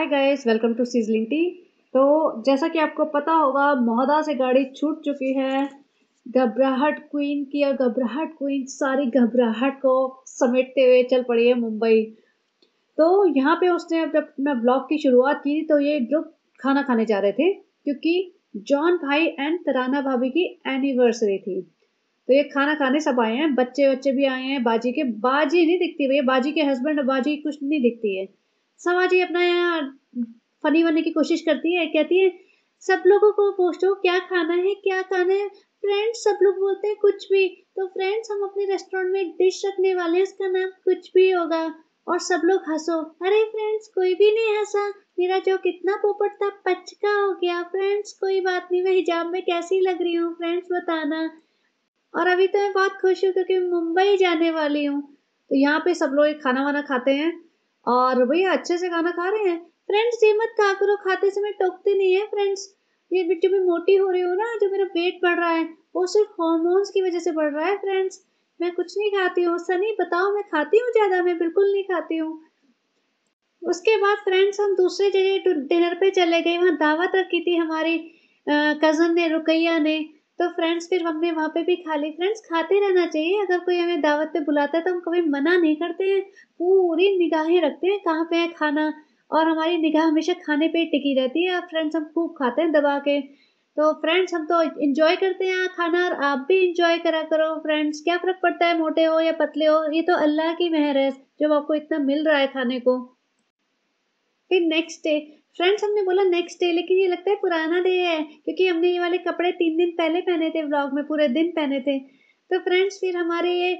Hi guys, welcome to sizzling tea. तो जैसा कि आपको पता होगा, मौदा से गाड़ी छूट चुकी है। घबराहट क्वीन की और घबराहट क्वीन सारी घबराहट को समेटते हुए चल पड़ी है मुंबई। तो यहाँ पे उसने जब अपना ब्लॉग की शुरुआत की तो ये लोग खाना खाने जा रहे थे क्योंकि जॉन भाई एंड तराना भाभी की एनिवर्सरी थी। तो ये खाना खाने सब आए हैं, बच्चे बच्चे भी आए हैं। बाजी के बाजी नहीं दिखती भैया, बाजी के हस्बैंड और बाजी कुछ नहीं दिखती है। समाजी अपना यहाँ फनी बनने की कोशिश करती है, कहती है सब लोगों को पूछो क्या खाना है क्या खाना है। फ्रेंड्स सब लोग बोलते हैं कुछ भी। तो फ्रेंड्स हम अपने रेस्टोरेंट में एक डिश रखने वाले हैं, इसका नाम कुछ भी होगा। और सब लोग हंसो। अरे फ्रेंड्स कोई भी नहीं हंसा, मेरा जो कितना पोपट था पचका हो गया। फ्रेंड्स कोई बात नहीं, मैं हिजाब में कैसी लग रही हूँ फ्रेंड्स बताना। और अभी तो मैं बहुत खुश हूँ क्योंकि मुंबई जाने वाली हूँ। तो यहाँ पे सब लोग खाना वाना खाते हैं और भैया अच्छे से खाना खा रहे हैं। फ्रेंड्स ये मत खा करो, खाते समय टोकते नहीं है। फ्रेंड्स ये जो मैं मोटी हो रही हूँ ना, जो मेरा वेट बढ़ रहा है वो सिर्फ हॉर्मोन्स की वजह से बढ़ रहा है। फ्रेंड्स मैं कुछ नहीं खाती हूँ। सनी बताओ मैं खाती हूँ ज़्यादा? मैं बिल्कुल नहीं खाती हूँ। उसके बाद फ्रेंड्स हम दूसरे जगह डिनर पे चले गए। वहाँ दावत रखी थी हमारी कज़न ने, रुकैया ने। तो फ्रेंड्स फिर हमने वहाँ पे भी खा ली। फ्रेंड्स खाते रहना चाहिए, अगर कोई हमें दावत पे बुलाता है तो हम कभी मना नहीं करते हैं, पूरी निगाहें रखते हैं कहाँ पे है खाना। और हमारी निगाह हमेशा खाने पे टिकी रहती है। फ्रेंड्स हम खूब खाते हैं दबा के। तो फ्रेंड्स हम तो इन्जॉय करते हैं खाना और आप भी इन्जॉय करा करो। फ्रेंड्स क्या फ़र्क पड़ता है मोटे हो या पतले हो, ये तो अल्लाह की मेहर है जब आपको इतना मिल रहा है खाने को। फिर नेक्स्ट डे फ्रेंड्स हमने बोला नेक्स्ट डे, लेकिन ये लगता है पुराना डे है क्योंकि हमने ये वाले कपड़े 3 दिन पहले पहने थे, व्लॉग में पूरे दिन पहने थे। तो फ्रेंड्स फिर हमारे ये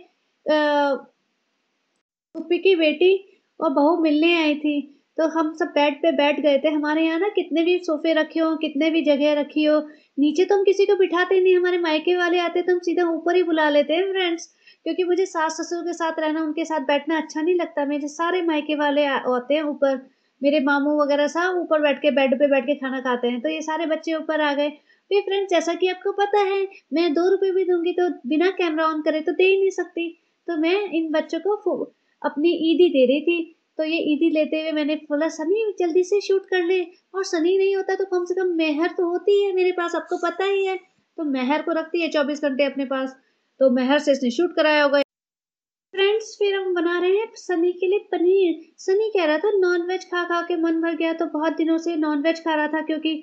पुप्पी की बेटी और बहू मिलने आई थी। तो हम सब बेड पे बैठ गए थे। हमारे यहाँ ना कितने भी सोफे रखे हो, कितने भी जगह रखी हो, नीचे तो हम किसी को बिठाते नहीं। हमारे मायके वाले आते तो हम सीधा ऊपर ही बुला लेते हैं फ्रेंड्स, क्योंकि मुझे सास ससुर के साथ रहना, उनके साथ बैठना अच्छा नहीं लगता। मेरे सारे मायके वाले आते हैं ऊपर, मेरे मामू वगैरह सब ऊपर बैठ के बेड पे बैठ के खाना खाते हैं। तो ये सारे बच्चे ऊपर आ गए। फिर फ्रेंड्स जैसा कि आपको पता है मैं 2 रुपये भी दूंगी तो बिना कैमरा ऑन करे तो दे ही नहीं सकती। तो मैं इन बच्चों को अपनी ईदी दे रही थी। तो ये ईदी लेते हुए मैंने बोला सनी जल्दी से शूट कर ले। और सनी नहीं होता तो कम से कम मेहर तो होती है मेरे पास, आपको पता ही है। तो मेहर को रखती है 24 घंटे अपने पास, तो मेहर से इसने शूट कराया होगा। फ्रेंड्स फिर हम बना रहे हैं सनी के लिए पनीर। सनी कह रहा था नॉनवेज खा खा के मन भर गया, तो बहुत दिनों से नॉनवेज खा रहा था क्योंकि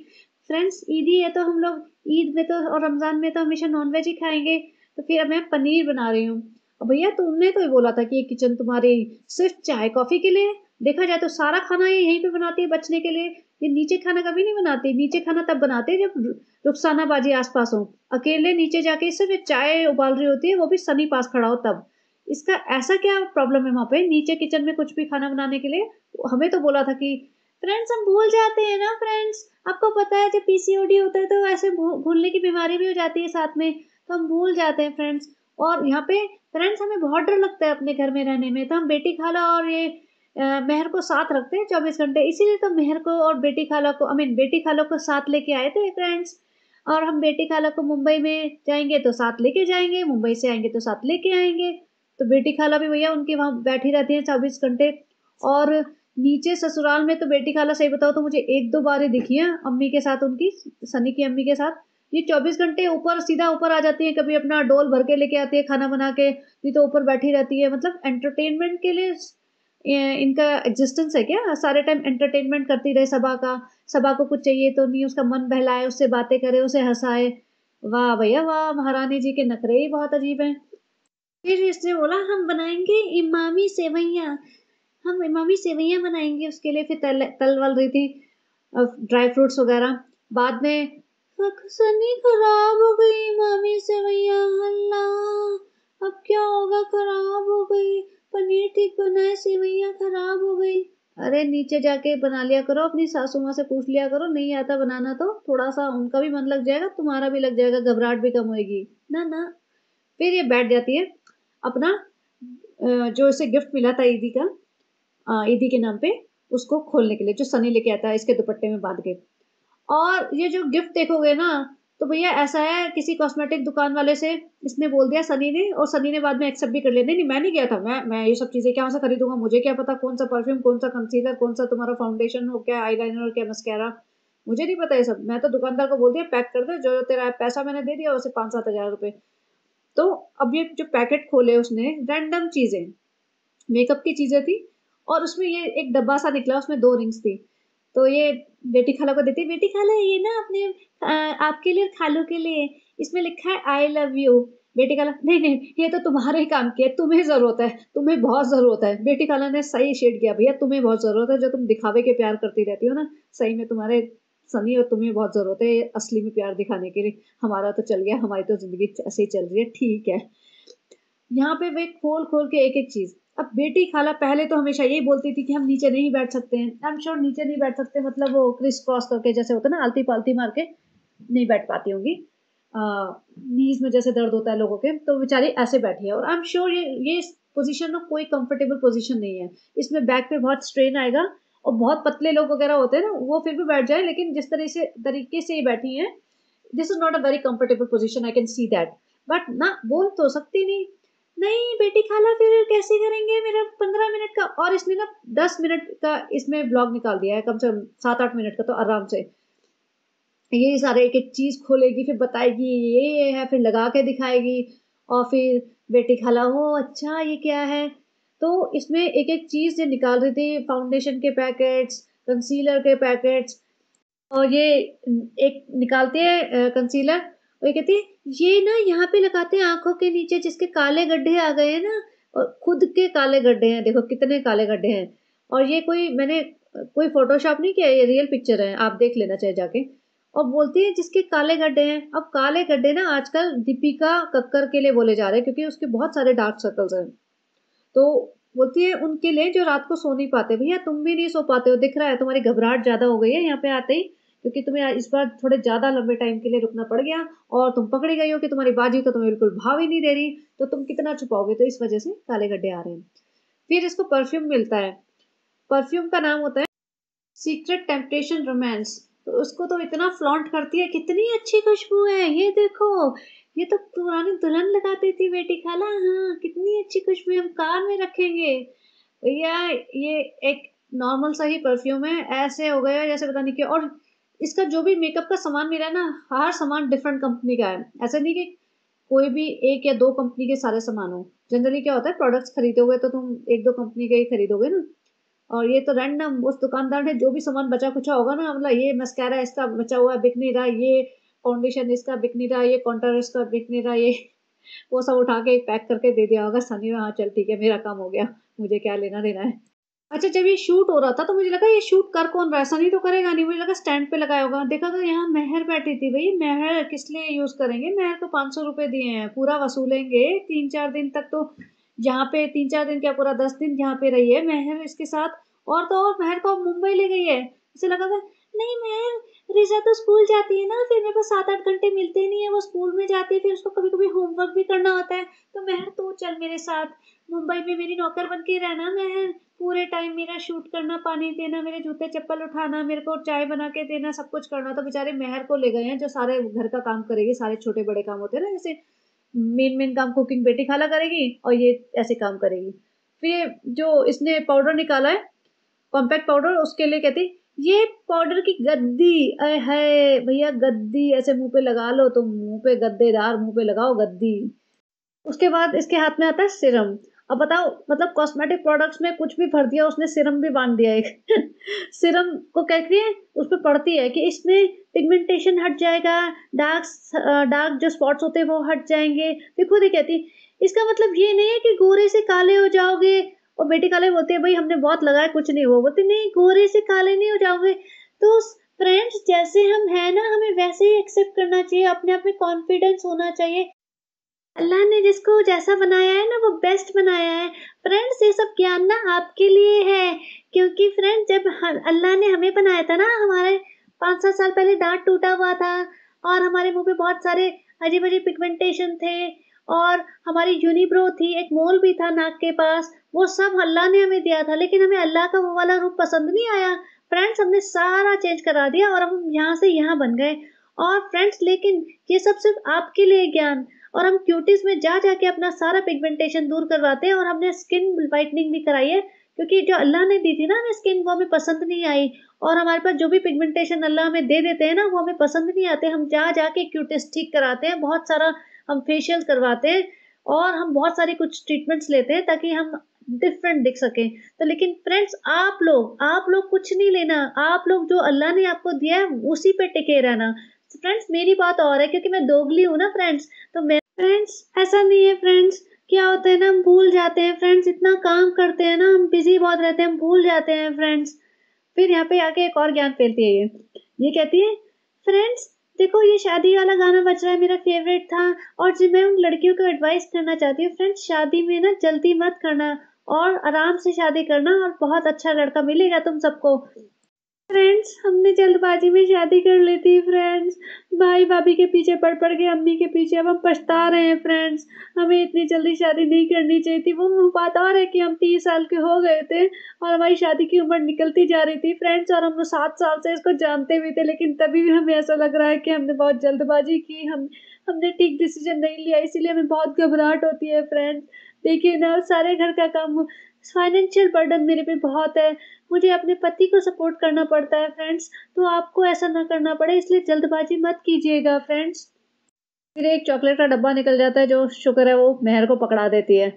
फ्रेंड्स ईदी है तो हम लोग ईद में तो और रमज़ान में तो हमेशा नॉनवेज ही खाएंगे। तो फिर अब मैं पनीर बना रही हूँ। और भैया तुमने तो बोला था कि ये किचन तुम्हारी सिर्फ चाय कॉफ़ी के लिए, देखा जाए तो सारा खाना ये यहीं पर बनाती है बचने के लिए। ये नीचे खाना कभी नहीं बनाती। नीचे खाना तब बनाते हैं जब रुखसाना बाजी आस पास हो, अकेले नीचे जाके सिर्फ चाय उबाल रही होती है, वो भी सनी पास खड़ा हो तब। इसका ऐसा क्या प्रॉब्लम है वहाँ पे नीचे किचन में कुछ भी खाना बनाने के लिए? हमें तो बोला था कि फ्रेंड्स हम भूल जाते हैं ना। फ्रेंड्स आपको पता है जब पीसीओडी होता है तो ऐसे भूलने की बीमारी भी हो जाती है साथ में, तो हम भूल जाते हैं फ्रेंड्स। और यहाँ पे फ्रेंड्स हमें बहुत डर लगता है अपने घर में रहने में, तो हम बेटी खाला और ये मेहर को साथ रखते हैं 24 घंटे। इसीलिए तो मेहर को और बेटी खाला को बेटी खाला को साथ लेके आए थे फ्रेंड्स। और हम बेटी खाला को मुंबई में जाएंगे तो साथ लेके जाएंगे, मुंबई से आएंगे तो साथ लेके आएंगे। तो बेटी खाला भी भैया उनके वहाँ बैठी रहती हैं 24 घंटे। और नीचे ससुराल में तो बेटी खाला सही बताओ तो मुझे 1-2 बार ही दिखी हैं अम्मी के साथ, उनकी सनी की अम्मी के साथ। ये 24 घंटे ऊपर सीधा ऊपर आ जाती हैं, कभी अपना डोल भर के लेके आती है खाना बना के, नहीं तो ऊपर बैठी रहती है। मतलब एंटरटेनमेंट के लिए इनका एग्जिस्टेंस है क्या? सारे टाइम एंटरटेनमेंट करती रहे सबा का, सबा को कुछ चाहिए तो नहीं उसका मन बहलाए, उससे बातें करे, उसे हंसाए। वाह भैया वाह, महारानी जी के नखरे ही बहुत अजीब हैं। फिर इसने बोला हम बनाएंगे इमामी सेवैया, हम इमामी सेवैया बनाएंगे। उसके लिए फिर तलवल रही थी ड्राई फ्रूट्स वगैरह। बाद में सनी खराब हो गई इमामी सेवैया, अल्लाह अब क्या होगा, खराब हो गई। पनीर ठीक बनाए, सेवैया खराब हो गई। अरे नीचे जाके बना लिया करो, अपनी सासू माँ से पूछ लिया करो। नहीं आता बनाना तो थोड़ा सा उनका भी मन लग जाएगा, तुम्हारा भी लग जाएगा, घबराहट भी कम होएगी ना ना। फिर ये बैठ जाती है अपना जो इसे गिफ्ट मिला था ईदी का, ईदी के नाम पे, उसको खोलने के लिए जो सनी लेके आता है इसके दुपट्टे में बांध के। और ये जो गिफ्ट देखोगे ना तो भैया ऐसा है किसी कॉस्मेटिक दुकान वाले से इसने बोल दिया सनी ने, और सनी ने बाद में एक्सेप्ट भी कर लिया नहीं मैं नहीं गया था, मैं ये सब चीज़ें क्या से खरीदूंगा, मुझे क्या पता कौन सा परफ्यूम, कौन सा कंसीलर, कौन सा तुम्हारा फाउंडेशन हो, क्या आईलाइनर और क्या मस्कैरा, मुझे नहीं पता ये सब। मैं तो दुकानदार को बोल दिया पैक कर दे, जो तेरा पैसा मैंने दे दिया उसे 5-7 हज़ार रुपये। तो अब ये जो पैकेट खोले उसने रैंडम चीज़ें, मेकअप की चीज़ें थी, और उसमें ये एक डब्बा सा निकला, उसमें 2 रिंग्स थी। तो ये बेटी खाला को देती, बेटी खाला ये ना अपने आपके लिए खालू के लिए, इसमें लिखा है आई लव यू। बेटी खाला नहीं नहीं ये तो तुम्हारे ही काम की है, तुम्हें ज़रूरत है, तुम्हें बहुत ज़रूरत है। बेटी खाला ने सही शेड किया, भैया तुम्हें बहुत ज़रूरत है, जो तुम दिखावे के प्यार करती रहती हो ना, सही में तुम्हारे सनी और तुम्हें बहुत ज़रूरत है असली में प्यार दिखाने के लिए। हमारा तो चल गया, हमारी तो ज़िंदगी ऐसे ही चल रही है, ठीक है। यहाँ पे वे खोल खोल के एक एक चीज़। अब बेटी खाला पहले तो हमेशा यही बोलती थी कि हम नीचे नहीं बैठ सकते हैं, आई एम श्योर नीचे नहीं बैठ सकते, मतलब वो क्रिस क्रॉस करके जैसे होता है ना, आलती पालती मार के नहीं बैठ पाती होंगी, नीज में जैसे दर्द होता है लोगों के, तो बेचारी ऐसे बैठी है। और आई एम श्योर ये पोजीशन ना कोई कंफर्टेबल पोजीशन नहीं है, इसमें बैक पे बहुत स्ट्रेन आएगा, और बहुत पतले लोग वगैरह होते हैं ना वो फिर भी बैठ जाए, लेकिन जिस तरीके से ये बैठी हैं, this is not a very comfortable position, I can see that. But ना बोल तो सकती नहीं बेटी खाला फिर कैसे करेंगे, मेरा 15 मिनट का, और इसने ना 10 मिनट का इसमें ब्लॉग निकाल दिया है, कम से कम 7-8 मिनट का तो आराम से। ये सारे एक एक चीज़ खोलेगी, फिर बताएगी ये है, फिर लगा के दिखाएगी, और फिर बेटी खाला हो अच्छा ये क्या है। तो इसमें एक एक चीज़ ये निकाल रही थी, फाउंडेशन के पैकेट्स, कंसीलर के पैकेट्स, और ये एक निकालती है कंसीलर, वो कहती है ये ना यहाँ पे लगाते हैं आंखों के नीचे जिसके काले गड्ढे आ गए हैं ना, और खुद के काले गड्ढे हैं, देखो कितने काले गड्ढे हैं। और ये कोई मैंने कोई फोटोशॉप नहीं किया, ये रियल पिक्चर है, आप देख लेना चाहे जाके। और बोलती है जिसके काले गड्ढे हैं। अब काले गड्ढे ना आजकल दीपिका कक्कर के लिए बोले जा रहे हैं, क्योंकि उसके बहुत सारे डार्क सर्कल्स हैं। तो बोलती है उनके लिए जो रात को सो नहीं पाते। भैया तुम भी नहीं सो पाते हो, दिख रहा है तुम्हारी घबराहट ज़्यादा हो गई है यहाँ पे आते ही, क्योंकि तुम्हें इस बार थोड़े ज़्यादा लंबे टाइम के लिए रुकना पड़ गया, और तुम पकड़ी गई हो कि तुम्हारी बाजी तो तुम्हें बिल्कुल भाव ही नहीं दे रही, तो तुम कितना छुपाओगे, तो इस वजह से काले गड्ढे आ रहे हैं। फिर इसको परफ्यूम मिलता है, परफ्यूम का नाम होता है सीक्रेट टेम्पटेशन रोमांस। तो उसको तो इतना फ्लॉन्ट करती है, कितनी अच्छी खुशबू है, ये देखो ये तो पुरानी दुल्हन लगाती थी बेटी खाला, हाँ कितनी अच्छी खुशबू, हम कार में रखेंगे। भैया ये एक नॉर्मल सा ही परफ्यूम है, ऐसे हो गया जैसे पता नहीं क्या। और इसका जो भी मेकअप का सामान मिला ना, हर सामान डिफरेंट कंपनी का है, ऐसा नहीं कि कोई भी एक या दो कंपनी के सारे सामान हो। जनरली क्या होता है, प्रोडक्ट्स खरीदोगे तो तुम एक दो कंपनी के ही खरीदोगे ना, और ये तो रैंडम उस दुकानदार ने जो भी सामान बचा कुचा होगा ना, मतलब ये मस्कारा इसका बचा हुआ बिक नहीं रहा, ये फाउंडेशन इसका बिक नहीं रहा, ये कॉन्टूर इसका बिक नहीं रहा, ये वो सब उठा के पैक करके दे दिया होगा सनी ने। हाँ चल ठीक है, मेरा काम हो गया, मुझे क्या लेना देना है। अच्छा जब ये शूट हो रहा था तो मुझे लगा ये शूट कर कौन रहा है, सनी तो करेगा नहीं, मुझे लगा स्टैंड पे लगाया होगा। देखा तो यहाँ मेहर बैठी थी। भाई मेहर किस लिए यूज़ करेंगे, मेहर को 500 रुपये दिए हैं, पूरा वसूलेंगे 3-4 दिन तक। तो यहाँ पे 3-4 दिन क्या, पूरा 10 दिन यहाँ पे रही है मेहर इसके साथ। और तो और मेहर को मुंबई ले गई है, इसे लगा था नहीं मेहर रिजा तो स्कूल जाती है ना, फिर मेरे पास 7-8 घंटे मिलते नहीं है, वो स्कूल में जाती है, फिर उसको कभी कभी होमवर्क भी करना होता है, तो मेहर तो चल मेरे साथ मुंबई में, मेरी नौकर बन के रहना मेहर, पूरे टाइम मेरा शूट करना, पानी देना, मेरे जूते चप्पल उठाना, मेरे को चाय बना के देना, सब कुछ करना। तो बेचारे मेहर को ले गए हैं जो सारे घर का काम करेगी, सारे छोटे बड़े काम होते हैं ना, जैसे मेन काम कुकिंग बेटी खाला करेगी और ये ऐसे काम करेगी। फिर जो इसने पाउडर निकाला है, कॉम्पैक्ट पाउडर, उसके लिए कहती ये पाउडर की गद्दी, अय है भैया गद्दी ऐसे मुँह पे लगा लो, तो मुँह पे गद्देदार मुँह पे लगाओ गद्दी। उसके बाद इसके हाथ में आता है सिरम। अब बताओ, मतलब कॉस्मेटिक प्रोडक्ट्स में कुछ भी भर दिया उसने, सिरम भी बांध दिया एक सिरम को कहती है, उस पर पड़ती है कि इसमें पिगमेंटेशन हट जाएगा, डार्क जो स्पॉट्स होते हैं वो हट जाएंगे। फिर खुद ही कहती इसका मतलब ये नहीं है कि गोरे से काले हो जाओगे। और बेटी काले बोलते हैं भाई हमने बहुत लगाया कुछ नहीं हुआ। बोलते नहीं गोरे से काले नहीं हो जाओगे, तो फ्रेंड्स जैसे हम हैं ना हमें वैसे ही एक्सेप्ट करना चाहिए, अपने आप में कॉन्फिडेंस होना चाहिए, अल्लाह ने जिसको जैसा बनाया है ना वो बेस्ट बनाया है। फ्रेंड्स ये सब ज्ञान ना आपके लिए है, क्योंकि फ्रेंड्स जब अल्लाह ने हमें बनाया था ना, हमारे 5-7 साल पहले दांत टूटा हुआ था, और हमारे मुंह पे बहुत सारे अजीब अजीब पिगमेंटेशन थे, और हमारी यूनिब्रो थी, एक मोल भी था नाक के पास, वो सब अल्लाह ने हमें दिया था, लेकिन हमें अल्लाह का वो वाला रूप पसंद नहीं आया। फ्रेंड्स हमने सारा चेंज करा दिया और हम यहाँ से यहाँ बन गए। और फ्रेंड्स लेकिन ये सब सिर्फ आपके लिए ज्ञान। और हम क्यूटीज में जा जाके अपना सारा पिगमेंटेशन दूर करवाते हैं और हमने स्किन वाइटनिंग भी कराई है क्योंकि जो अल्लाह ने दी थी ना हमें स्किन वो हमें पसंद नहीं आई और हमारे पास जो भी पिगमेंटेशन अल्लाह हमें दे देते हैं ना वो हमें पसंद नहीं आते। हम जा जाके क्यूटीज ठीक कराते हैं, बहुत सारा हम फेशियल करवाते हैं और हम बहुत सारी कुछ ट्रीटमेंट्स लेते हैं ताकि हम डिफरेंट दिख सकें। तो लेकिन फ्रेंड्स आप लोग कुछ नहीं लेना, आप लोग जो अल्लाह ने आपको दिया है उसी पे टिके रहना। फ्रेंड्स मेरी बात और है क्योंकि मैं दोगली हूँ ना फ्रेंड्स, तो मैं फ्रेंड्स ऐसा नहीं है। फ्रेंड्स क्या होता है ना हम भूल जाते हैं, फ्रेंड्स इतना काम करते हैं ना हम बिजी बहुत रहते हैं, हम भूल जाते हैं फ्रेंड्स। फिर यहाँ पे आके एक और ज्ञान फैलती है, ये कहती है फ्रेंड्स देखो ये शादी वाला गाना बज रहा है, मेरा फेवरेट था और जी मैं उन लड़कियों को एडवाइस करना चाहती हूँ फ्रेंड्स शादी में ना जल्दी मत करना और आराम से शादी करना और बहुत अच्छा लड़का मिलेगा तुम सबको। फ्रेंड्स हमने जल्दबाजी में शादी कर ली थी फ्रेंड्स, भाई भाभी के पीछे पड़ के अम्मी के पीछे, अब हम पछता रहे हैं फ्रेंड्स, हमें इतनी जल्दी शादी नहीं करनी चाहिए थी। वो बात और है कि हम 30 साल के हो गए थे और हमारी शादी की उम्र निकलती जा रही थी फ्रेंड्स और हम लोग 7 साल से इसको जानते भी थे लेकिन तभी भी हमें ऐसा लग रहा है कि हमने बहुत जल्दबाजी की, हमने ठीक डिसीजन नहीं लिया, इसीलिए हमें बहुत घबराहट होती है फ्रेंड्स। देखिए ना सारे घर का काम, फाइनेंशियल बर्डन मेरे पे बहुत है, मुझे अपने पति को सपोर्ट करना पड़ता है फ्रेंड्स, तो आपको ऐसा ना करना पड़े इसलिए जल्दबाजी मत कीजिएगा फ्रेंड्स। फिर एक चॉकलेट का डब्बा निकल जाता है जो शुक्र है वो मेहर को पकड़ा देती है।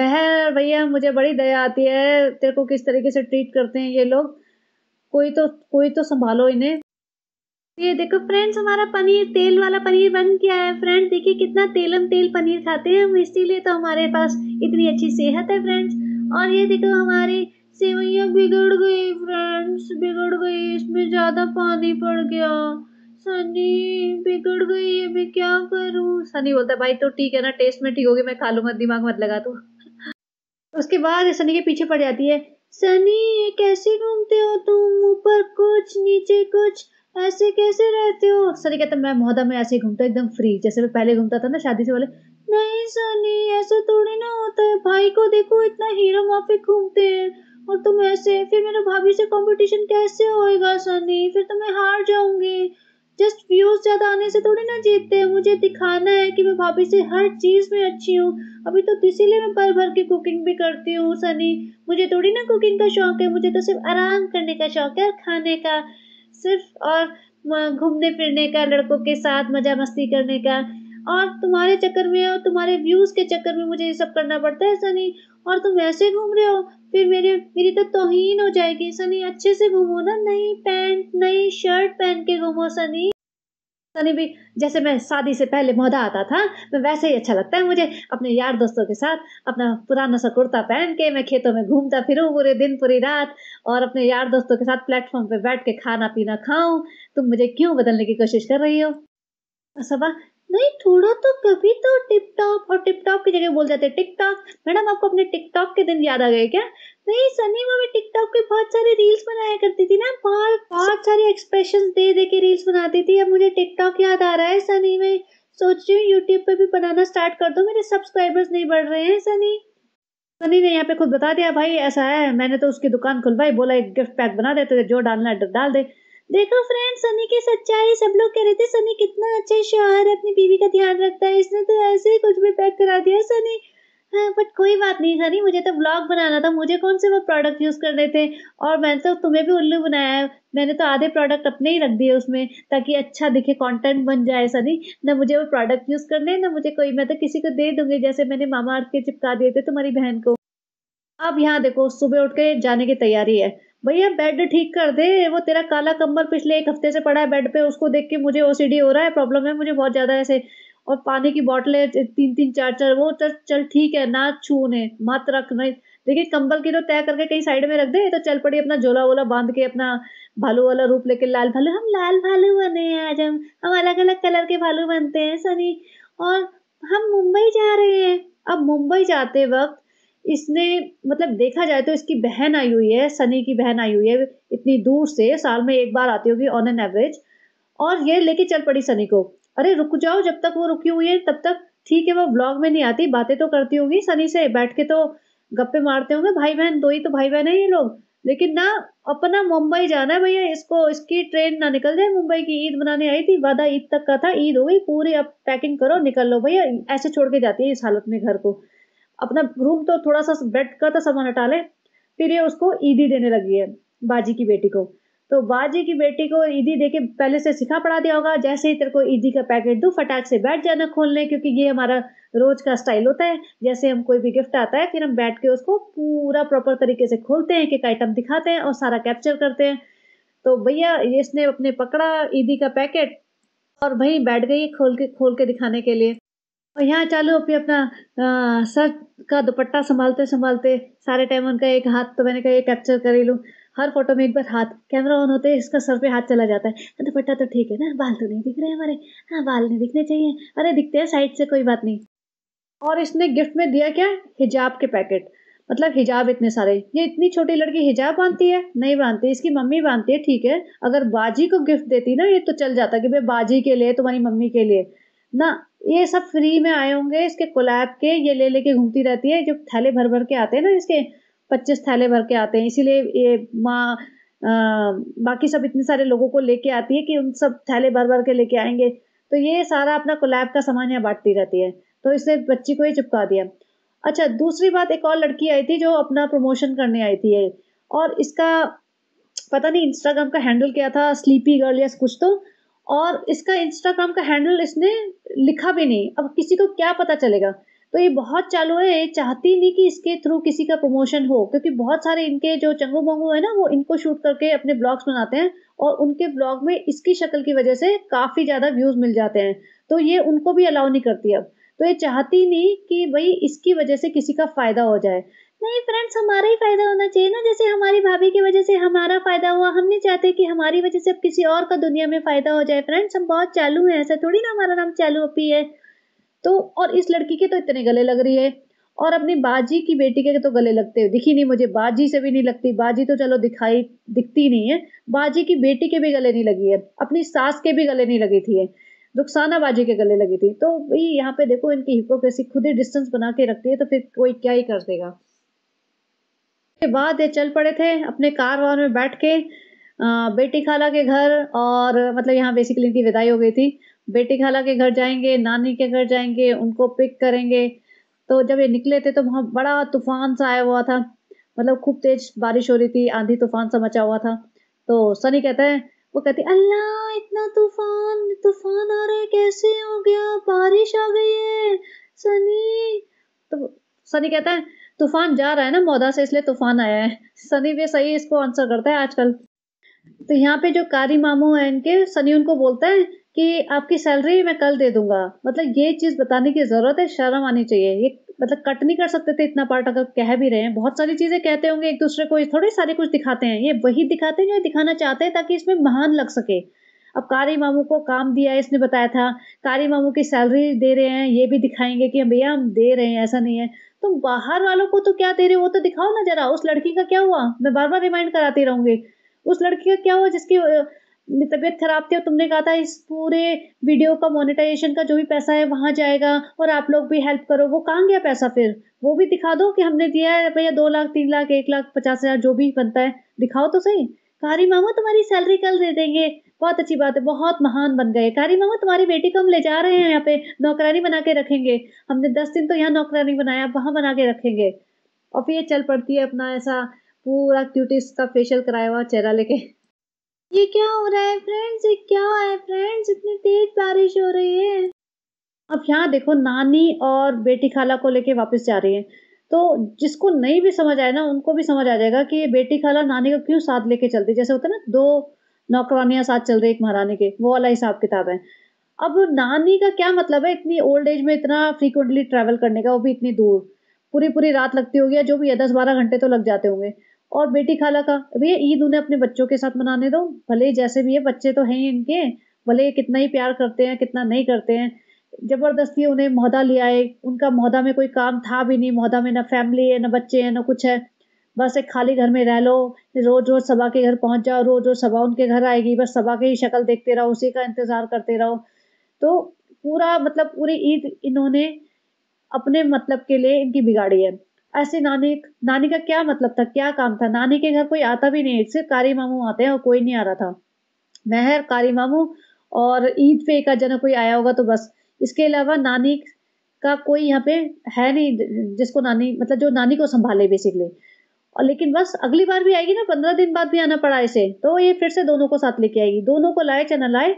मेहर भैया मुझे बड़ी दया आती है, तेरे को किस तरीके से ट्रीट करते हैं ये लोग, कोई तो संभालो इन्हें। ये देखो फ्रेंड्स हमारा पनीर, तेल वाला पनीर बन गया है फ्रेंड्स, देखिए कितना तेलम तेल पनीर खाते हैं हम, इसीलिए तो हमारे पास इतनी अच्छी सेहत है फ्रेंड्स। और ये देखो हमारी सेवैयाँ बिगड़ गई फ्रेंड्स, बिगड़ गई, इसमें ज़्यादा पानी पड़ गया, सनी बिगड़ गई है मैं क्या करूँ। सनी बोलता है भाई तो ठीक है ना, टेस्ट में ठीक होगी मैं खा लूँगा, दिमाग मत लगा तू। उसके बाद सनी के पीछे पड़ जाती है, सनी ये कैसे घूमते हो तुम, ऊपर कुछ नीचे कुछ, ऐसे कैसे रहते हो। सनी कहता मैं मौदा में ऐसे ही घूमता एकदम फ्री जैसे मैं पहले घूमता था ना शादी से पहले। नहीं सनी ऐसा थोड़ी ना होता है, भाई को देखो इतना हीरो माफिक घूमते हैं और तुम ऐसे, फिर मेरा भाभी से कंपटीशन कैसे होएगा सनी, फिर तो मैं हार जाऊंगी। जस्ट व्यूज ज्यादा आने से थोड़ी ना जीतते हैं, मुझे दिखाना है कि मैं भाभी से हर चीज में अच्छी हूँ, अभी तो इसीलिए मैं भर भर के कुकिंग भी करती हूँ सनी, मुझे थोड़ी ना कुकिंग का शौक है, मुझे तो सिर्फ आराम करने का शौक है, खाने का सिर्फ और घूमने फिरने का, लड़कों के साथ मजा मस्ती करने का, और तुम्हारे चक्कर में और तुम्हारे व्यूज के चक्कर में मुझे ये सब करना पड़ता है सनी, और तुम ऐसे घूम रहे हो फिर मेरी तो तौहीन हो जाएगी सनी, अच्छे से घूमो ना, नई पैंट नई शर्ट पहन के घूमो सनी। सनी भी जैसे मैं शादी से पहले मौदा आता था मैं वैसे ही अच्छा लगता है मुझे, अपने यार दोस्तों के साथ अपना पुराना सा कुर्ता पहन के मैं खेतों में घूमता फिरूं पूरे दिन पूरी रात और अपने यार दोस्तों के साथ प्लेटफॉर्म पे बैठ के खाना पीना खाऊं, तुम मुझे क्यों बदलने की कोशिश कर रही हो। सबा नहीं थोड़ा तो कभी तो टिप टॉप, और टिप टॉप की जगह बोल जाते हैं टिक टॉक। मैडम आपको अपने टिक टॉक के दिन याद आ गए क्या। नहीं सनी वो भी टिक टॉक पे बहुत सारे रील्स बनाया करती थी ना, बहुत सारे एक्सप्रेशन दे दे के रील्स बनाती थी, अब मुझे टिक टॉक याद आ रहा है सनी, मैं सोच रही हूँ यूट्यूब पे भी बनाना स्टार्ट कर दो, मेरे सब्सक्राइबर्स नहीं बढ़ रहे हैं सनी। सनी ने यहाँ पे खुद बता दिया भाई ऐसा है, मैंने तो उसकी दुकान खुलवाई, बोला एक गिफ्ट पैक बना दे तो जो डालना डाल दे। देखो फ्रेंड्स सनी की सच्चाई, सब लोग कह रहे थे सनी कितना अच्छा शौहर है, अपनी बीवी का ध्यान रखता है, इसने तो ऐसे ही कुछ भी पैक करा दिया सनी। हाँ बट कोई बात नहीं सनी, मुझे तो ब्लॉग बनाना था, मुझे कौन से वो प्रोडक्ट यूज़ करने थे, और मैंने तो तुम्हें भी उल्लू बनाया है, मैंने तो आधे प्रोडक्ट अपने ही रख दिए उसमें ताकि अच्छा दिखे, कंटेंट बन जाए सनी, ना मुझे वो प्रोडक्ट यूज़ करने ना मुझे कोई, मैं तो किसी को दे दूंगी जैसे मैंने मामा अर्थ के चिपका दिए थे तुम्हारी बहन को। अब यहाँ देखो सुबह उठ के जाने की तैयारी है, भैया बेड ठीक कर दे, वो तेरा काला कंबल पिछले 1 हफ्ते से पड़ा है बेड पे, उसको देख के मुझे ओसीडी हो रहा है, प्रॉब्लम है मुझे बहुत ज़्यादा ऐसे, और पानी की बोतलें 3-3 4-4 वो चल ठीक है ना, छूने मत रख, नहीं देखिए कंबल की तो तय करके कहीं साइड में रख दे, तो चल पड़ी अपना झोला वोला बांध के, अपना भालू वाला रूप लेके, लाल भालू, हम लाल भालू बने हैं आज, हम अलग अलग कलर के भालू बनते हैं सनी, और हम मुंबई जा रहे हैं। अब मुंबई जाते वक्त इसने मतलब देखा जाए तो इसकी बहन आई हुई है, सनी की बहन आई हुई है इतनी दूर से, साल में एक बार आती होगी ऑन एन एवरेज, और ये लेके चल पड़ी सनी को, अरे रुक जाओ, जब तक वो रुकी हुई है तब तक ठीक है, वो व्लॉग में नहीं आती, बातें तो करती होगी सनी से, बैठ के तो गप्पे मारते होंगे, भाई बहन दो ही तो भाई बहन है ये लोग, लेकिन ना अपना मुंबई जाना है भैया, इसको इसकी ट्रेन ना निकल जाए। मुंबई की ईद मनाने आई थी, वादा ईद तक का था, ईद हो गई पूरी, अब पैकिंग करो निकल लो भैया। ऐसे छोड़ के जाती है इस हालत में घर को। अपना रूम तो थोड़ा सा बेड का था, सामान हटा ले। फिर ये उसको ईदी देने लगी है बाजी की बेटी को। तो बाजी की बेटी को ईदी दे के पहले से सिखा पढ़ा दिया होगा, जैसे ही तेरे को ईदी का पैकेट दूँ फटाक से बैठ जाना खोलने, क्योंकि ये हमारा रोज का स्टाइल होता है। जैसे हम कोई भी गिफ्ट आता है फिर हम बैठ के उसको पूरा प्रॉपर तरीके से खोलते हैं, एक आइटम दिखाते हैं और सारा कैप्चर करते हैं। तो भैया इसने अपने पकड़ा ईदी का पैकेट और वहीं बैठ गई खोल के दिखाने के लिए। और यहाँ चालू अभी अपना सर का दुपट्टा संभालते संभालते सारे टाइम उनका एक हाथ, तो मैंने कहा ये कैप्चर कर ही लूँ। हर फोटो में एक बार हाथ, कैमरा ऑन होते ही इसका सर पे हाथ चला जाता है। दुपट्टा तो ठीक है ना, बाल तो नहीं दिख रहे हमारे, हाँ बाल नहीं दिखने चाहिए, अरे दिखते हैं साइड से, कोई बात नहीं। और इसने गिफ्ट में दिया क्या, हिजाब के पैकेट, मतलब हिजाब इतने सारे। ये इतनी छोटी लड़की हिजाब बांधती है? नहीं बांधती, इसकी मम्मी बांधती है। ठीक है, अगर बाजी को गिफ्ट देती ना ये तो चल जाता कि भाई बाजी के लिए, तुम्हारी मम्मी के लिए ना, ये सब फ्री में आए होंगे इसके कोलैब के। ये ले लेके घूमती रहती है, जो थैले भर भर के आते हैं ना इसके, 25 थैले भर के आते हैं, इसीलिए ये माँ बाकी सब इतने सारे लोगों को लेके आती है कि उन सब थैले भर भर के लेके आएंगे। तो ये सारा अपना कोलैब का सामान यहाँ बांटती रहती है। तो इसने बच्ची को ये चिपका दिया। अच्छा, दूसरी बात, एक और लड़की आई थी जो अपना प्रमोशन करने आई थी ये, और इसका पता नहीं इंस्टाग्राम का हैंडल क्या था, स्लीपी गर्ल या कुछ तो, और इसका इंस्टाग्राम का हैंडल इसने लिखा भी नहीं। अब किसी को क्या पता चलेगा। तो ये बहुत चालू है, ये चाहती नहीं कि इसके थ्रू किसी का प्रमोशन हो, क्योंकि बहुत सारे इनके जो चंगू बंगू है ना वो इनको शूट करके अपने ब्लॉग्स बनाते हैं, और उनके ब्लॉग में इसकी शक्ल की वजह से काफ़ी ज़्यादा व्यूज़ मिल जाते हैं। तो ये उनको भी अलाउ नहीं करती अब। तो ये चाहती नहीं कि भाई इसकी वजह से किसी का फ़ायदा हो जाए। नहीं फ्रेंड्स, हमारा ही फ़ायदा होना चाहिए ना, जैसे हमारी भाभी की वजह से हमारा फ़ायदा हुआ। हम नहीं चाहते कि हमारी वजह से अब किसी और का दुनिया में फ़ायदा हो जाए। फ्रेंड्स हम बहुत चालू हैं, ऐसा थोड़ी ना हमारा नाम चालू अपी है। तो और इस लड़की के तो इतने गले लग रही है, और अपनी बाजी की बेटी के तो गले लगते हुए दिखी नहीं मुझे, बाजी से भी नहीं लगती, बाजी तो चलो दिखाई दिखती नहीं है, बाजी की बेटी के भी गले नहीं लगी है, अपनी सास के भी गले नहीं लगी थी, रुखसाना बाजी के गले लगी थी। तो भाई यहाँ पे देखो इनकी हिपोक्रेसी, खुद ही डिस्टेंस बना के रखती है, तो फिर कोई क्या ही कर देगा। के बाद ये चल पड़े थे अपने कार वार में बैठ के बेटी खाला के घर, और मतलब यहाँ बेसिकली इनकी विदाई हो गई थी। बेटी खाला के घर जाएंगे, नानी के घर जाएंगे, उनको पिक करेंगे। तो जब ये निकले थे तो वहाँ बड़ा तूफान सा आया हुआ था, मतलब खूब तेज बारिश हो रही थी, आंधी तूफान सा मचा हुआ था। तो सनी कहता है, वो कहती अल्लाह इतना तूफान तूफान आ रहा है, कैसे हो गया, बारिश आ गई है सनी। तो सनी कहता है तूफान जा रहा है ना मौदा से, इसलिए तूफान आया है। सनी भी सही इसको आंसर करता है आजकल। तो यहाँ पे जो कारी मामू है इनके, सनी उनको बोलता है कि आपकी सैलरी मैं कल दे दूंगा। मतलब ये चीज़ बताने की ज़रूरत है, शर्म आनी चाहिए। ये मतलब कट नहीं कर सकते थे इतना पार्ट, अगर कह भी रहे हैं बहुत सारी चीज़ें कहते होंगे एक दूसरे को, थोड़े सारे कुछ दिखाते हैं। ये वही दिखाते हैं जो दिखाना चाहते हैं ताकि इसमें महान लग सके। अब कारी मामू को काम दिया है, इसने बताया था कारी मामू की सैलरी दे रहे हैं, ये भी दिखाएंगे कि भैया हम दे रहे हैं, ऐसा नहीं है। तुम बाहर वालों को तो क्या दे रहे हो वो तो दिखाओ ना जरा। उस लड़की का क्या हुआ, मैं बार बार रिमाइंड कराती रहूँगी, उस लड़की का क्या हुआ जिसकी तबीयत खराब थी और तुमने कहा था इस पूरे वीडियो का मोनेटाइजेशन का जो भी पैसा है वहाँ जाएगा और आप लोग भी हेल्प करो। वो कहाँ गया पैसा, फिर वो भी दिखा दो कि हमने दिया है भैया 2 लाख 3 लाख 1 लाख 50,000 जो भी बनता है, दिखाओ तो सही। कारी मामा तुम्हारी सैलरी कल दे देंगे, बहुत अच्छी बात है, बहुत महान बन गए कारी मामा, तुम्हारी बेटी को हम ले जा रहे हैं यहाँ पे नौकरानी बना के रखेंगे, हमने 10 दिन तो यहाँ नौकरानी बनाया, वहाँ बना के रखेंगे। और फिर ये चल पड़ती है अपना ऐसा पूरा क्यूटीज का फेशियल कराया हुआ चेहरा लेके। ये क्या हो रहा है फ्रेंड्स, ये क्या है फ्रेंड्स, इतनी तेज बारिश हो रही है। अब यहाँ देखो नानी और बेटी खाला को लेके वापस जा रही है। तो जिसको नहीं भी समझ आए ना उनको भी समझ आ जाएगा कि बेटी खाला नानी को क्यों साथ लेके चलती, जैसे होता है ना 2 नौकरानियाँ साथ चल रही एक महारानी के, वो वाला हिसाब किताब है। अब नानी का क्या मतलब है इतनी ओल्ड एज में इतना फ्रीक्वेंटली ट्रैवल करने का, वो भी इतनी दूर, पूरी पूरी रात लगती होगी या जो भी है, 10-12 घंटे तो लग जाते होंगे। और बेटी खाला का भैया ईद उन्हें अपने बच्चों के साथ मनाने दो, भले ही जैसे भी है बच्चे तो हैं इनके, भले कितना ही प्यार करते हैं कितना नहीं करते हैं। ज़बरदस्ती उन्हें मौदा ले आए, उनका मौदा में कोई काम था भी नहीं, मौदा में ना फैमिली है ना बच्चे हैं ना कुछ है, बस एक खाली घर में रह लो, रोज़ रोज़ सबा के घर पहुंच जाओ, रोज़ रोज़ सबा उनके घर आएगी, बस सबा की ही शक्ल देखते रहो, उसी का इंतज़ार करते रहो। तो पूरा मतलब पूरी ईद इन्होंने अपने मतलब के लिए इनकी बिगाड़ी है। ऐसे नानी का क्या मतलब था, क्या काम था? नानी के घर कोई आता भी नहीं, सिर्फ कारी मामू आते हैं और कोई नहीं आ रहा था। मेहर, कारी मामू और ईद पे का जना कोई आया होगा तो बस, इसके अलावा नानी का कोई यहाँ पे है नहीं जिसको नानी मतलब जो नानी को संभाले बेसिकली। और लेकिन बस अगली बार भी आएगी ना, 15 दिन बाद भी आना पड़ा इसे, तो ये फिर से दोनों को साथ लेके आएगी। दोनों को लाए चाहे ना लाए,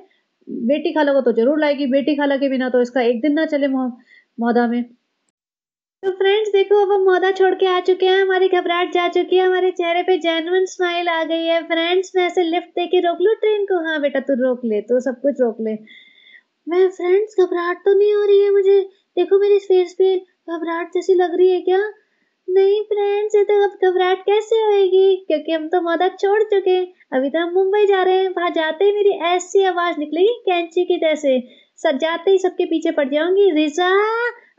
बेटी खाला को तो जरूर लाएगी, बेटी खाला के बिना तो इसका एक दिन ना चले मौदा में। तो फ्रेंड्स देखो, अब हम मौदा छोड़ के आ चुके हैं, हमारी घबराहट जा चुकी है, हमारे चेहरे पे जेन्युइन स्माइल आ गई है। फ्रेंड्स मैं ऐसे लिफ्ट दे के रोक लूँ ट्रेन को? हाँ बेटा तू रोक ले, तू सब कुछ रोक ले। मैं फ्रेंड्स घबराहट तो नहीं हो रही है मुझे, देखो मेरे फेस पे घबराहट जैसी लग रही है क्या? नहीं फ्रेंड्स ये तो अब घबराहट कैसे होएगी, क्योंकि हम तो मौदा छोड़ चुके, अभी तो हम मुंबई जा रहे हैं। वहां जाते ही मेरी ऐसी आवाज निकलेगी कैंची की जैसे, सब जाते ही सबके पीछे पड़ जाऊंगी। रिजा,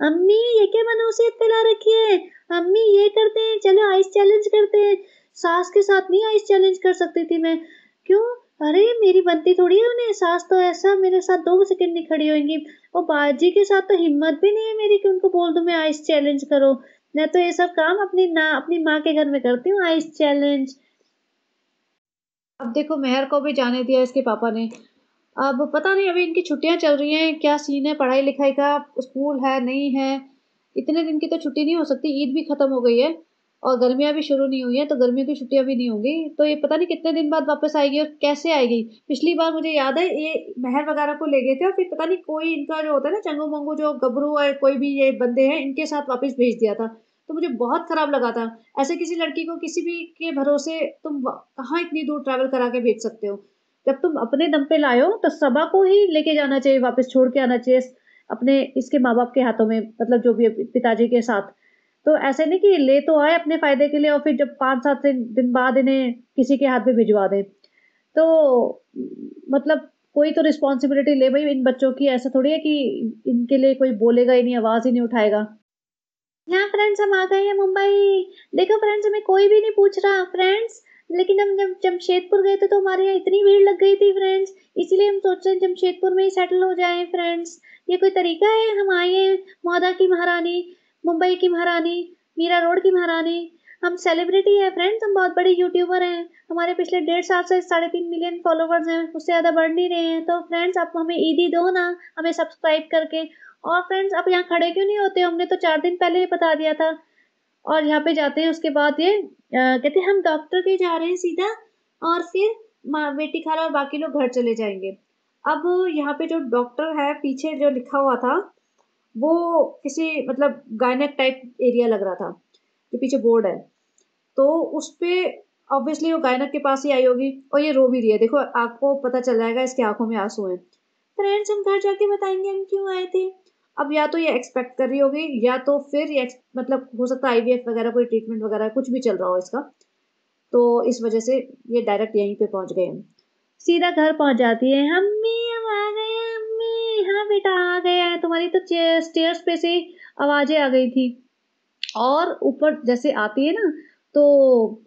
अम्मी ये क्या मनूसियत फैला रखी है, अम्मी ये करते हैं, चलो आइस चैलेंज करते हैं। सास के साथ नहीं आइस चैलेंज कर सकती थी मैं, क्यों? अरे मेरी बनती थोड़ी है उन्हें, सास तो ऐसा मेरे साथ 2 सेकंड नहीं खड़ी होंगी। और बाजी के साथ तो हिम्मत भी नहीं है मेरी कि उनको बोल दूं मैं आइस चैलेंज करो। मैं तो ये सब काम अपनी माँ के घर में करती हूँ, आइस चैलेंज। अब देखो मेहर को भी जाने दिया इसके पापा ने। अब पता नहीं अभी इनकी छुट्टियां चल रही हैं, क्या सीन है पढ़ाई लिखाई का, स्कूल है नहीं है, इतने दिन की तो छुट्टी नहीं हो सकती। ईद भी खत्म हो गई है और गर्मियां भी शुरू नहीं हुई हैं, तो गर्मियों की छुट्टियां भी नहीं होंगी। तो ये पता नहीं कितने दिन बाद वापस आएगी और कैसे आएगी। पिछली बार मुझे याद है ये महर वगैरह को ले गए थे और फिर पता नहीं कोई इनका जो होता है ना चंगो मंगो जो गबरू और कोई भी ये बंदे हैं इनके साथ वापस भेज दिया था, तो मुझे बहुत खराब लगा था। ऐसे किसी लड़की को किसी भी के भरोसे तुम कहाँ इतनी दूर ट्रैवल करा के भेज सकते हो। जब तुम अपने दम पे लाए हो तो सबा को ही लेके जाना चाहिए, वापस छोड़ के आना चाहिए अपने इसके माँ बाप के हाथों में, मतलब जो भी पिताजी के साथ। तो ऐसे नहीं कि ले तो आए अपने फायदे के लिए और फिर जब 5-7 दिन बाद इन्हें किसी के हाथ में भिजवा दे, तो मतलब कोई तो रिस्पॉन्सिबिलिटी ले भाई इन बच्चों की। ऐसा थोड़ी है कि इनके लिए कोई बोलेगा ही नहीं, आवाज़ ही नहीं उठाएगा। यहाँ फ्रेंड्स हम आ गए हैं मुंबई। देखो फ्रेंड्स हमें कोई भी नहीं पूछ रहा फ्रेंड्स, लेकिन हम जब जमशेदपुर गए थे तो हमारे यहाँ इतनी भीड़ लग गई थी फ्रेंड्स, इसीलिए हम सोच रहे हैं जमशेदपुर में ही सेटल हो जाएं फ्रेंड्स। ये कोई तरीका है? हम आए हैं मौदा की महारानी, मुंबई की महारानी, मीरा रोड की महारानी, हम सेलिब्रिटी हैं फ्रेंड्स, हम बहुत बड़े यूट्यूबर हैं, हमारे पिछले 1.5 साल से 3.5 मिलियन फॉलोवर्स हैं, उससे ज़्यादा बढ़ नहीं रहे हैं। तो फ्रेंड्स आप हमें ईदी दो ना, हमें सब्सक्राइब करके। और फ्रेंड्स आप यहाँ खड़े क्यों नहीं होते, हमने तो 4 दिन पहले ही बता दिया था। और यहाँ पे जाते हैं उसके बाद ये कहते हैं हम डॉक्टर के जा रहे हैं सीधा, और फिर माँ बेटी खाला और बाकी लोग घर चले जाएंगे। अब यहाँ पे जो डॉक्टर है पीछे जो लिखा हुआ था वो किसी मतलब गायनेक टाइप एरिया लग रहा था जो पीछे बोर्ड है, तो उस पर ऑब्वियसली वो गायनेक के पास ही आई होगी। और ये रो भी रही है, देखो आपको पता चल जाएगा इसकी आंखों में आंसू हैं। फ्रेंड्स हम घर जाके बताएंगे हम क्यों आए थे। अब या तो ये एक्सपेक्ट कर रही होगी या तो फिर ये मतलब हो सकता है IVF वगैरह कोई ट्रीटमेंट वगैरह कुछ भी चल रहा हो इसका, तो इस वजह से ये डायरेक्ट यहीं पे पहुंच गए। सीधा घर पहुंच जाती है। अम्मी हम आ गए अम्मी। हाँ बेटा आ गया, तुम्हारी तो स्टेयर्स पे से आवाजें आ गई थी। और ऊपर जैसे आती है ना तो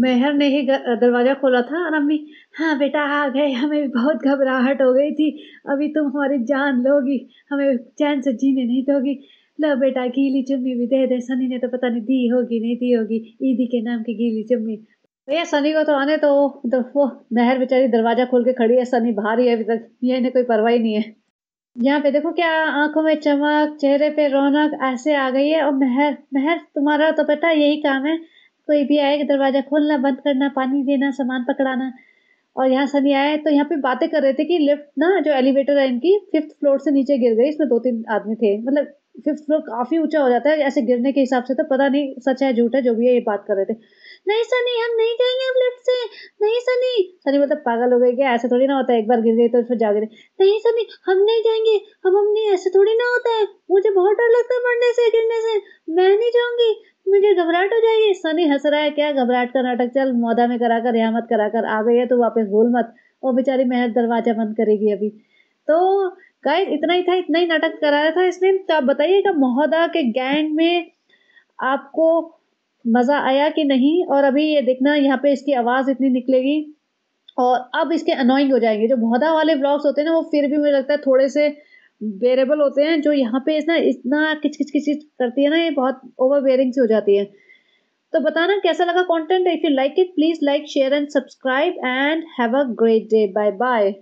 मेहर ने ही दरवाज़ा खोला था और अम्मी हाँ बेटा आ गए, हमें बहुत घबराहट हो गई थी, अभी तुम हमारी जान लोगी, हमें चैन से जीने नहीं दोगी। लो बेटा गीली चुम्मी भी दे दे, सनी ने तो पता नहीं दी होगी नहीं दी होगी ईदी के नाम की गीली चुम्मी। भैया सनी को तो आने तो वो मेहर बेचारी दरवाज़ा खोल के खड़ी है, सनी बाहर ही है अभी तक, ये इन्हें कोई परवाही नहीं है। यहाँ पे देखो क्या आंखों में चमक, चेहरे पे रौनक ऐसे आ गई है। और मेहर तुम्हारा तो बेटा यही काम है, कोई भी आए दरवाज़ा खोलना बंद करना, पानी देना, सामान पकड़ाना। और यहाँ सनी आए तो यहाँ पे बातें कर रहे थे कि लिफ्ट ना जो एलिवेटर है इनकी 5th फ्लोर से नीचे गिर गई, इसमें 2-3 आदमी थे, मतलब 5th फ्लोर काफ़ी ऊंचा हो जाता है ऐसे गिरने के हिसाब से, तो पता नहीं सच है झूठ है जो भी है, ये बात कर रहे थे। नहीं सनी हम नहीं जाएंगे अब लिफ्ट से, नहीं सनी, सनी मतलब पागल हो गई क्या, ऐसे थोड़ी ना होता है एक बार गिर गई तो फिर जा गिरे। नहीं सनी हम नहीं जाएंगे, हम नहीं, ऐसे थोड़ी ना होता है, मुझे बहुत डर लगता है पड़ने से गिरने से, मैं नहीं जाऊँगी मुझे घबराहट हो जाएगी। सनी हंस रहा है क्या घबराहट का नाटक, चल मौदा में करा कर यहाँ मत करा कर, आ गई है तो वापस भूल मत। और बेचारी मेहर दरवाजा बंद करेगी अभी। तो गाइस इतना ही था, इतना ही नाटक कराया था इसने। तो आप बताइएगा मौदा के गैंग में आपको मज़ा आया कि नहीं। और अभी ये देखना यहाँ पे इसकी आवाज़ इतनी निकलेगी और अब इसके अनोइंग हो जाएंगे जो मौदा वाले ब्लॉग्स होते हैं ना, वो फिर भी मुझे लगता है थोड़े से बेरेबल होते हैं, जो यहाँ पे इतना किच किच करती है ना, ये बहुत ओवर बेयरिंग सी हो जाती है। तो बताना कैसा लगा content. If you like it, please like, share and subscribe and have a great day. Bye bye.